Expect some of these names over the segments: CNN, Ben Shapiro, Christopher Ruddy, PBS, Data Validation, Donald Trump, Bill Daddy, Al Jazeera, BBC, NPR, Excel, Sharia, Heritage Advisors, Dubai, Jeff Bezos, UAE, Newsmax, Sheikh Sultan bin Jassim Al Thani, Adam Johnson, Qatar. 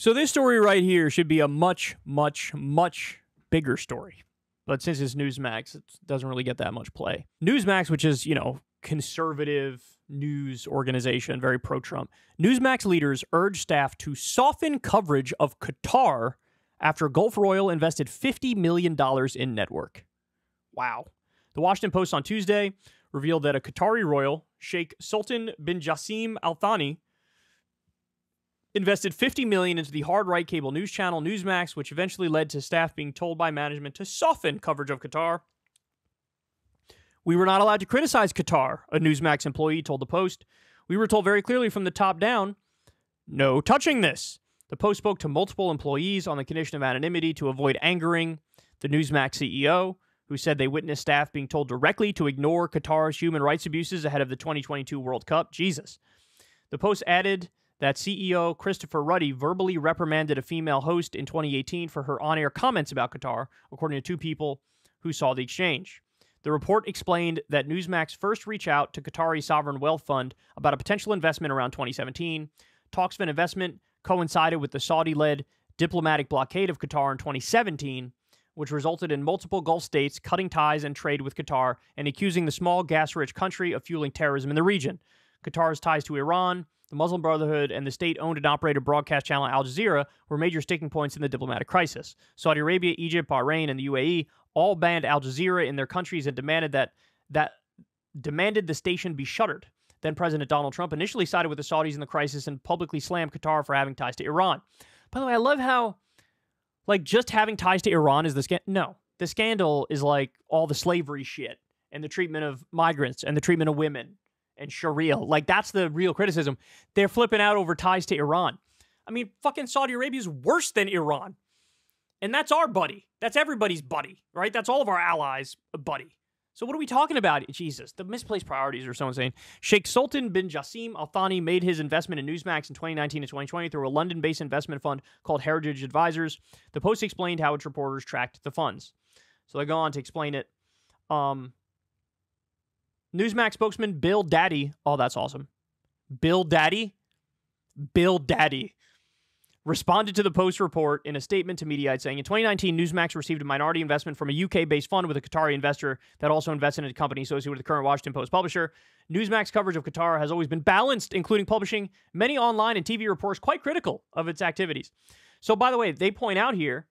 So this story right here should be a much, much, much bigger story. But since it's Newsmax, it doesn't really get that much play. Newsmax, which is, you know, conservative news organization, very pro-Trump. Newsmax leaders urge staff to soften coverage of Qatar after Gulf Royal invested $50 million in network. Wow. The Washington Post on Tuesday revealed that a Qatari royal, Sheikh Sultan bin Jassim Al Thani, invested $50 million into the hard-right cable news channel Newsmax, which eventually led to staff being told by management to soften coverage of Qatar. We were not allowed to criticize Qatar, a Newsmax employee told the Post. We were told very clearly from the top down, no touching this. The Post spoke to multiple employees on the condition of anonymity to avoid angering the Newsmax CEO, who said they witnessed staff being told directly to ignore Qatar's human rights abuses ahead of the 2022 World Cup. Jesus. The Post added that CEO Christopher Ruddy verbally reprimanded a female host in 2018 for her on-air comments about Qatar, according to two people who saw the exchange. The report explained that Newsmax first reached out to Qatari Sovereign Wealth Fund about a potential investment around 2017. Talks of an investment coincided with the Saudi-led diplomatic blockade of Qatar in 2017, which resulted in multiple Gulf states cutting ties and trade with Qatar and accusing the small gas-rich country of fueling terrorism in the region. Qatar's ties to Iran, the Muslim Brotherhood, and the state-owned and operated broadcast channel Al Jazeera were major sticking points in the diplomatic crisis. Saudi Arabia, Egypt, Bahrain, and the UAE all banned Al Jazeera in their countries and demanded that the station be shuttered. Then President Donald Trump initially sided with the Saudis in the crisis and publicly slammed Qatar for having ties to Iran. By the way, I love how, like, just having ties to Iran is the scandal. No, the scandal is, like, all the slavery shit and the treatment of migrants and the treatment of women and Sharia. Like, that's the real criticism. They're flipping out over ties to Iran. I mean, fucking Saudi Arabia is worse than Iran. And that's our buddy. That's everybody's buddy, right? That's all of our allies' buddy. So what are we talking about? Jesus, the misplaced priorities are so insane. Sheikh Sultan bin Jassim Al Thani made his investment in Newsmax in 2019 and 2020 through a London-based investment fund called Heritage Advisors. The Post explained how its reporters tracked the funds. So they go on to explain it. Newsmax spokesman Bill Daddy. Oh, that's awesome. Bill Daddy? Bill Daddy responded to the Post report in a statement to Mediaite saying, in 2019, Newsmax received a minority investment from a UK-based fund with a Qatari investor that also invested in a company associated with the current Washington Post publisher. Newsmax coverage of Qatar has always been balanced, including publishing many online and TV reports quite critical of its activities. So, by the way, they point out here,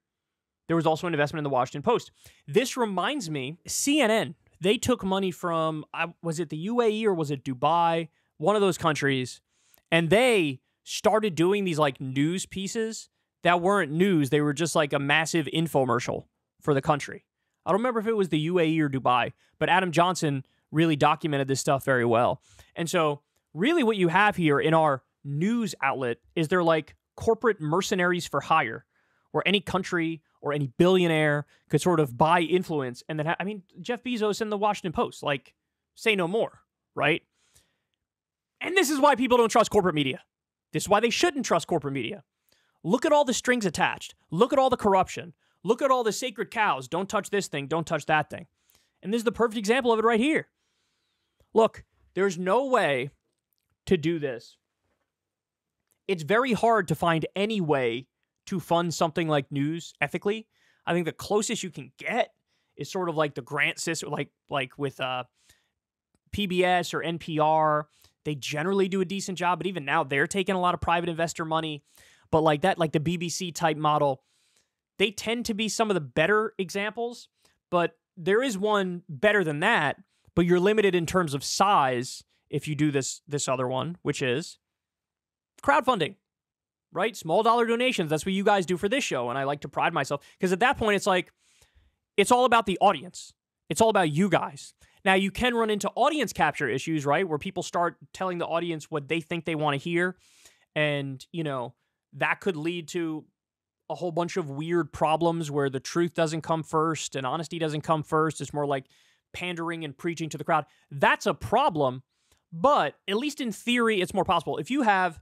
there was also an investment in the Washington Post. This reminds me, CNN, they took money from, was it the UAE or was it Dubai? One of those countries. And they started doing these, like, news pieces that weren't news. They were just like a massive infomercial for the country. I don't remember if it was the UAE or Dubai, but Adam Johnson really documented this stuff very well. And so really what you have here in our news outlet is they're like corporate mercenaries for hire, where any country or any billionaire could sort of buy influence. And then, I mean, Jeff Bezos and the Washington Post, like, say no more, right? And this is why people don't trust corporate media. This is why they shouldn't trust corporate media. Look at all the strings attached. Look at all the corruption. Look at all the sacred cows. Don't touch this thing. Don't touch that thing. And this is the perfect example of it right here. Look, there's no way to do this. It's very hard to find any way to fund something like news ethically. I think the closest you can get is sort of like the grant system, like with PBS or NPR. They generally do a decent job, but even now they're taking a lot of private investor money. But like that, like the BBC type model, they tend to be some of the better examples, but there is one better than that, but you're limited in terms of size if you do this other one, which is crowdfunding, right? Small dollar donations. That's what you guys do for this show. And I like to pride myself because at that point, it's like, it's all about the audience. It's all about you guys. Now, you can run into audience capture issues, right, where people start telling the audience what they think they want to hear, and, you know, that could lead to a whole bunch of weird problems where the truth doesn't come first and honesty doesn't come first. It's more like pandering and preaching to the crowd. That's a problem, but at least in theory, it's more possible. If you have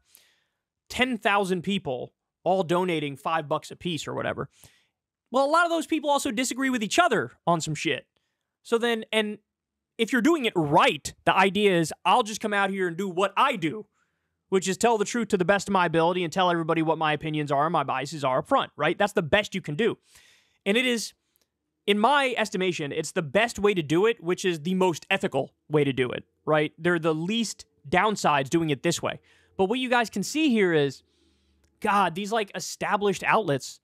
10,000 people all donating $5 a piece or whatever, well, a lot of those people also disagree with each other on some shit. So then, and if you're doing it right, the idea is I'll just come out here and do what I do, which is tell the truth to the best of my ability and tell everybody what my opinions are and my biases are up front, right? That's the best you can do. And it is, in my estimation, it's the best way to do it, which is the most ethical way to do it, right? There are the least downsides doing it this way. But what you guys can see here is, God, these like established outlets,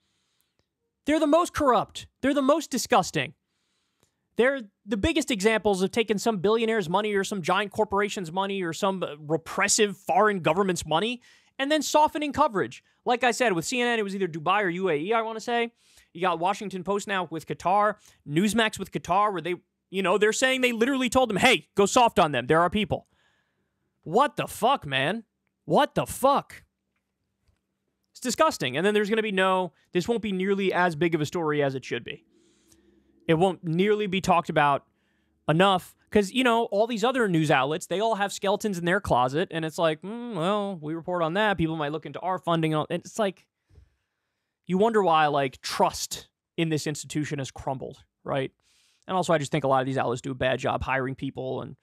they're the most corrupt. They're the most disgusting. They're the biggest examples of taking some billionaire's money or some giant corporation's money or some repressive foreign government's money and then softening coverage. Like I said, with CNN, it was either Dubai or UAE, I want to say. You got Washington Post now with Qatar, Newsmax with Qatar, where they, you know, they're saying they literally told them, hey, go soft on them. There are people. What the fuck, man? What the fuck? It's disgusting. And then there's going to be this won't be nearly as big of a story as it should be. It won't nearly be talked about enough because, you know, all these other news outlets, they all have skeletons in their closet. And it's like, well, we report on that. People might look into our funding. And it's like, you wonder why, like, trust in this institution has crumbled, right? And also, I just think a lot of these outlets do a bad job hiring people and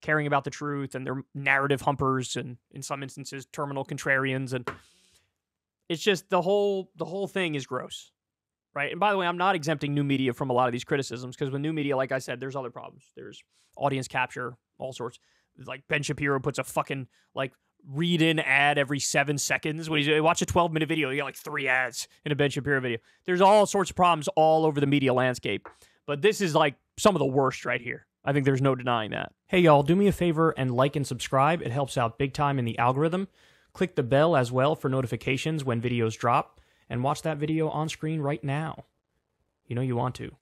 caring about the truth, and they're narrative humpers and, in some instances, terminal contrarians. And it's just the whole thing is gross. Right? And by the way, I'm not exempting new media from a lot of these criticisms because with new media, like I said, there's other problems. There's audience capture, all sorts. Like Ben Shapiro puts a fucking like read-in ad every 7 seconds. When you watch a 12-minute video, you get like 3 ads in a Ben Shapiro video. There's all sorts of problems all over the media landscape. But this is like some of the worst right here. I think there's no denying that. Hey, y'all, do me a favor and like and subscribe. It helps out big time in the algorithm. Click the bell as well for notifications when videos drop. And watch that video on screen right now. You know you want to.